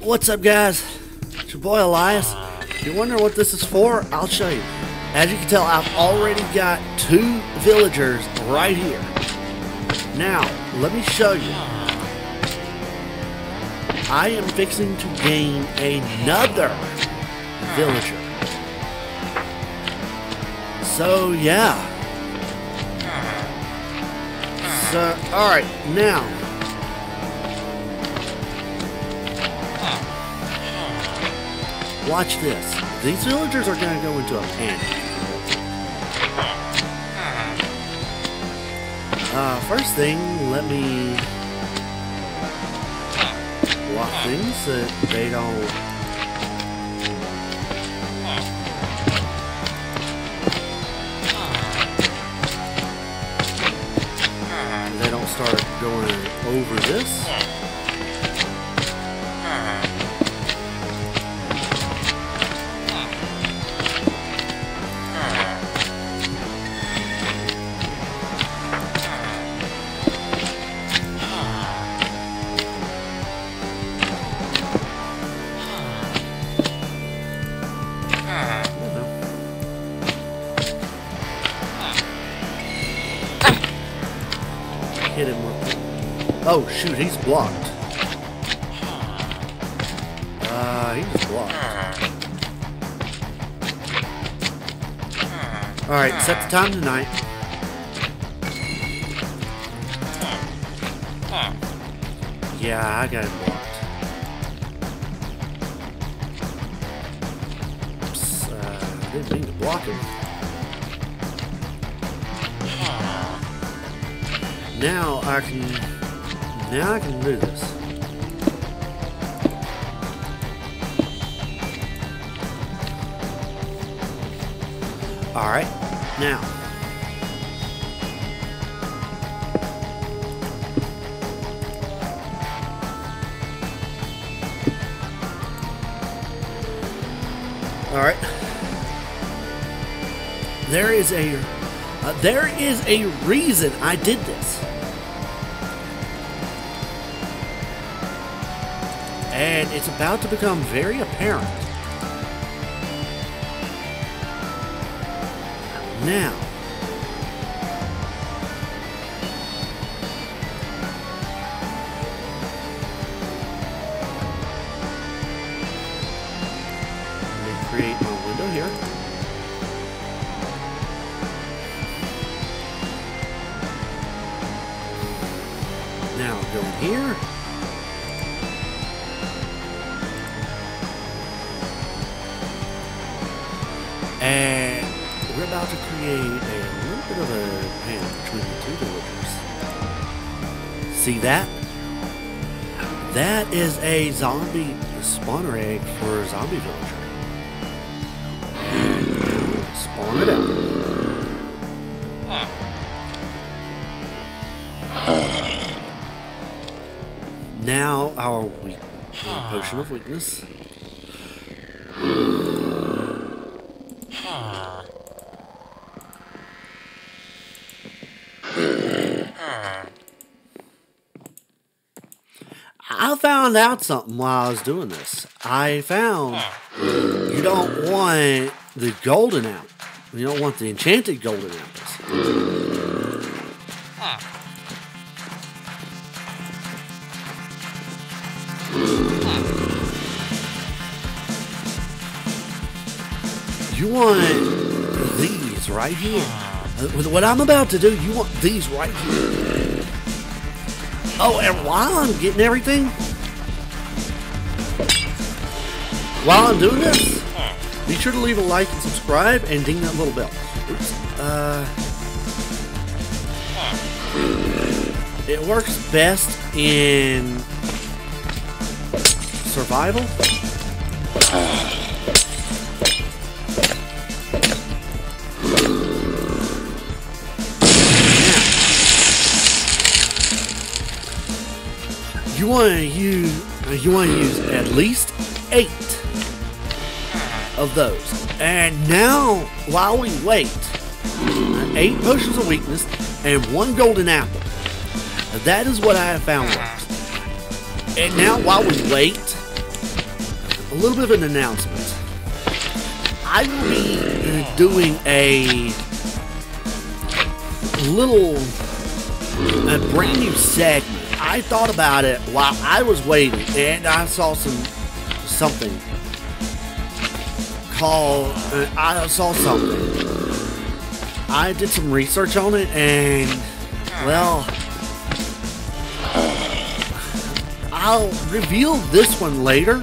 What's up, guys? It's your boy Elias. If you're wondering what this is for, I'll show you. As you can tell, I've already got 2 villagers right here. Now, let me show you. I am fixing to gain another villager. So, yeah. So, alright, now. Watch this. These villagers are going to go into a panic. First thing, let me block things so that they don't... start going over this. Oh shoot, he's blocked. He's blocked. Alright, set the time tonight. Yeah, I got him blocked. Oops, I didn't mean to block him. Now I can... do this. Alright, now. Alright. There is a reason I did this. And it's about to become very apparent. Now, let me create my window here. Now, go in here. And we're about to create a little bit of a pan between the two villagers. See that? That is a zombie spawner egg for a zombie villager. Spawn it out. Now our potion of weakness. I found out something while I was doing this. I found you don't want the golden apple. You don't want the enchanted golden apples. You want these right here. With what I'm about to do, you want these right here. Oh, and while I'm getting everything, while I'm doing this, be sure to leave a like and subscribe and ding that little bell. Oops. It works best in survival. You want to use at least 8 of those. And now, while we wait, 8 potions of weakness and 1 golden apple. That is what I have found works. And now, while we wait, a little bit of an announcement. I will be doing a little, a brand new segment. I thought about it while I was waiting, and I saw something called, I did some research on it, and, well, I'll reveal this one later,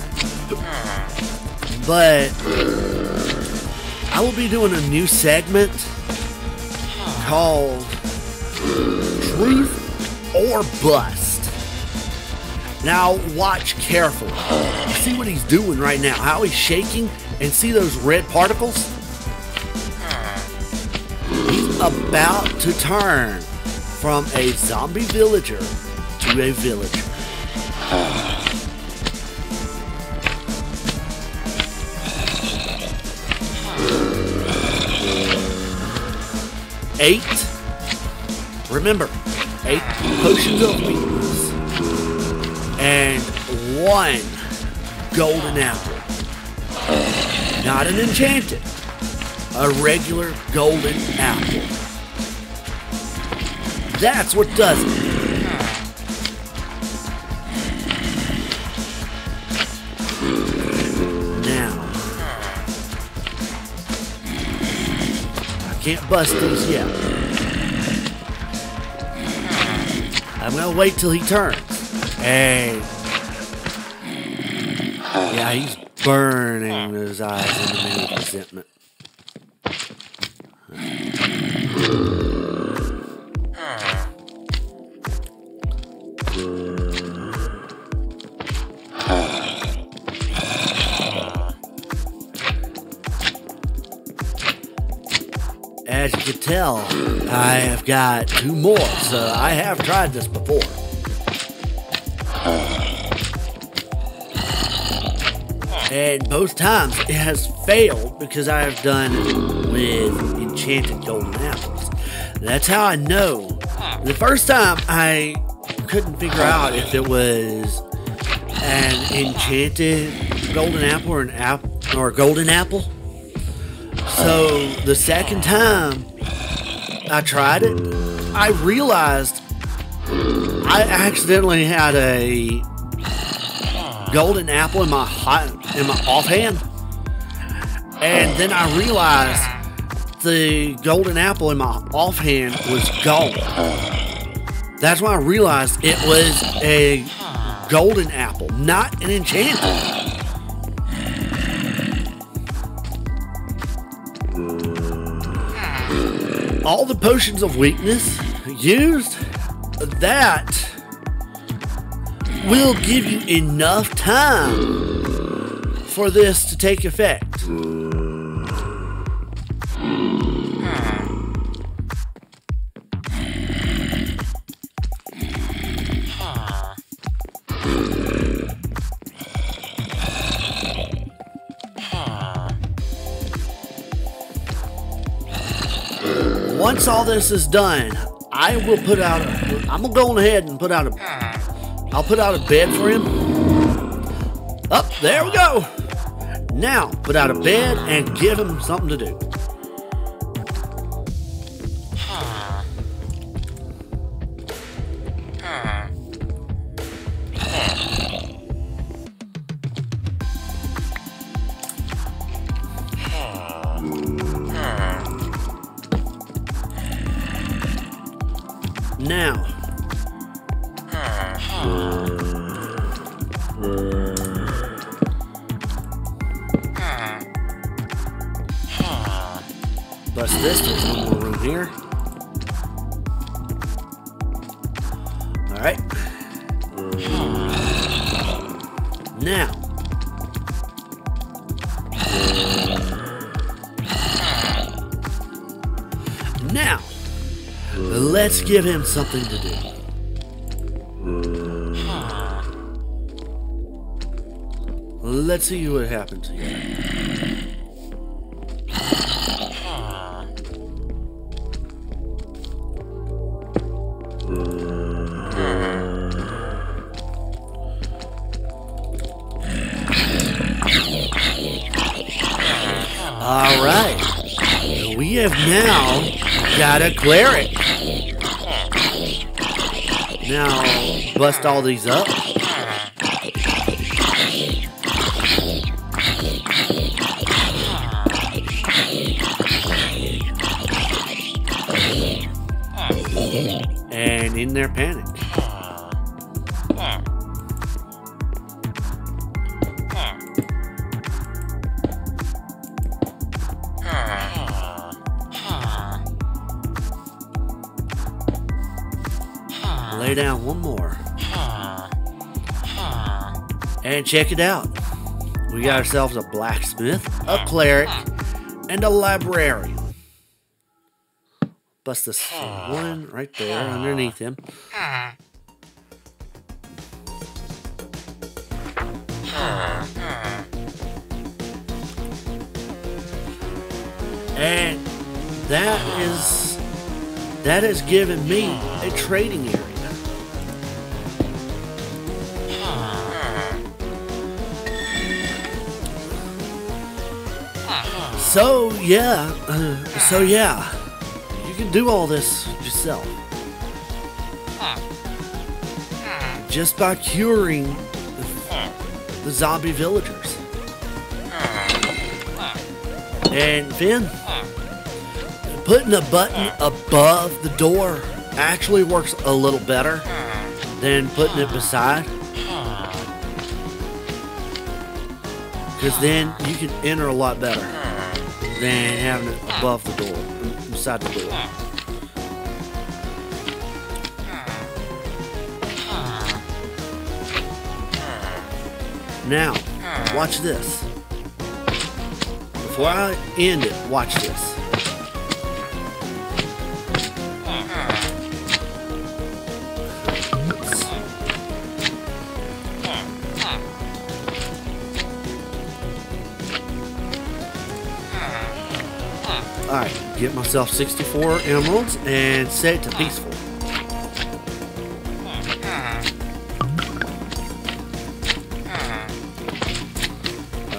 but I will be doing a new segment called Truth or Bust. Now, watch carefully. See what he's doing right now, how he's shaking, and see those red particles? He's about to turn from a zombie villager to a villager. Eight. Remember, 8 potions of weakness and 1 golden apple. Not an enchanted, a regular golden apple. That's what does it. Can't bust these yet. I'm gonna wait till he turns. And yeah, he's burning his eyes in the middle of resentment. As you can tell, I have got 2 more, so I have tried this before. And both times it has failed because I have done it with enchanted golden apples. That's how I know. The first time I couldn't figure out if it was an enchanted golden apple or a golden apple. So, the second time I tried it, I realized I accidentally had a golden apple in my offhand. And then I realized the golden apple in my offhand was gone. That's when I realized it was a golden apple, not an enchanted. All the potions of weakness used, that will give you enough time for this to take effect. Once all this is done, I will put out I'm gonna go on ahead and put out I'll put out a bed for him. Up, there we go. Now, put out a bed and give him something to do. Now, bust this. There's one more room here. All right. Now, let's give him something to do. Let's see what happens here. All right, we have now got a cleric. Now, bust all these up. And in their panic. Lay down one more. And check it out. We got ourselves a blacksmith, a cleric, and a librarian. Bust this one right there underneath him. And that is giving me a trading area. So yeah. You can do all this yourself just by curing the zombie villagers. And then putting a button above the door actually works a little better than putting it beside, because then you can enter a lot better than having it above the door. Beside the door. Now, watch this. Before I end it, watch this. Alright. Get myself 64 emeralds and set it to peaceful.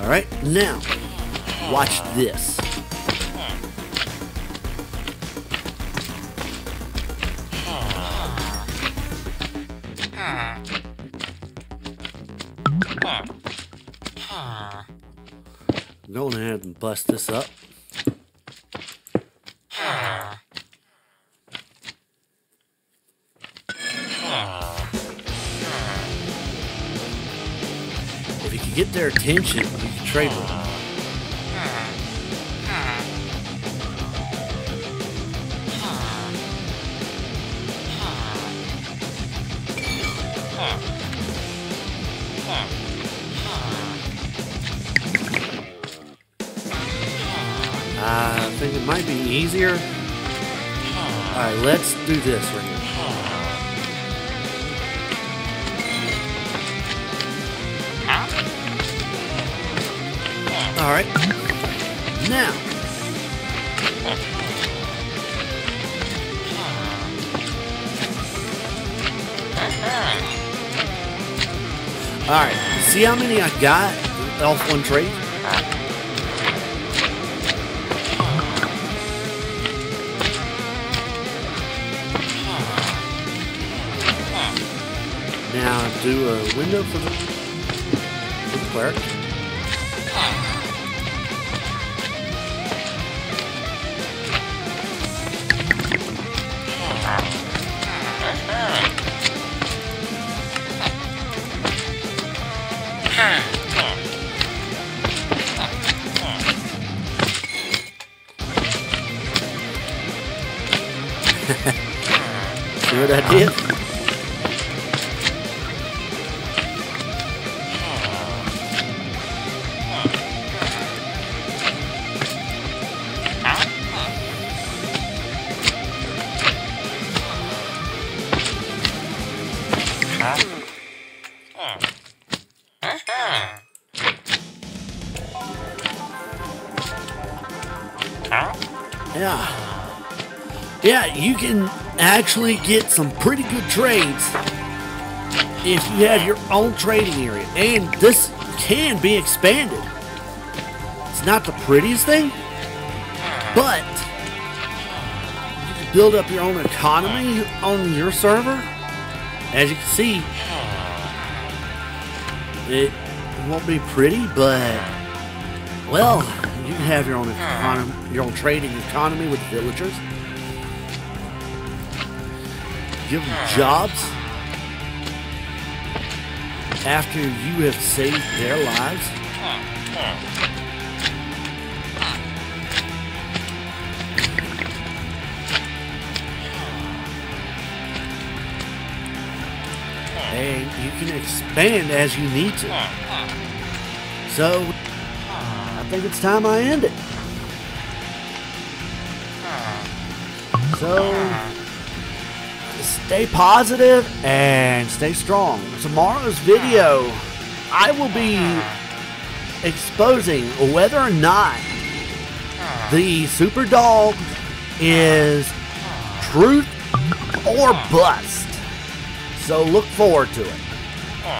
Alright, now, watch this. I'm going ahead and bust this up. Get their attention, you can trade with them. I think it might be easier. Alright, let's do this right here. All right, now, all right, see how many I got off one trade? Now do a window for the cleric. See what I did? Yeah, you can actually get some pretty good trades if you have your own trading area, and this can be expanded. It's not the prettiest thing, but you can build up your own economy on your server. As you can see, it won't be pretty, but, well, you can have your own economy, your own trading economy with villagers. Give them jobs after you have saved their lives. And you can expand as you need to. So, I think it's time I end it. So, stay positive and stay strong. Tomorrow's video, I will be exposing whether or not the Super Dog is truth or bust. So look forward to it.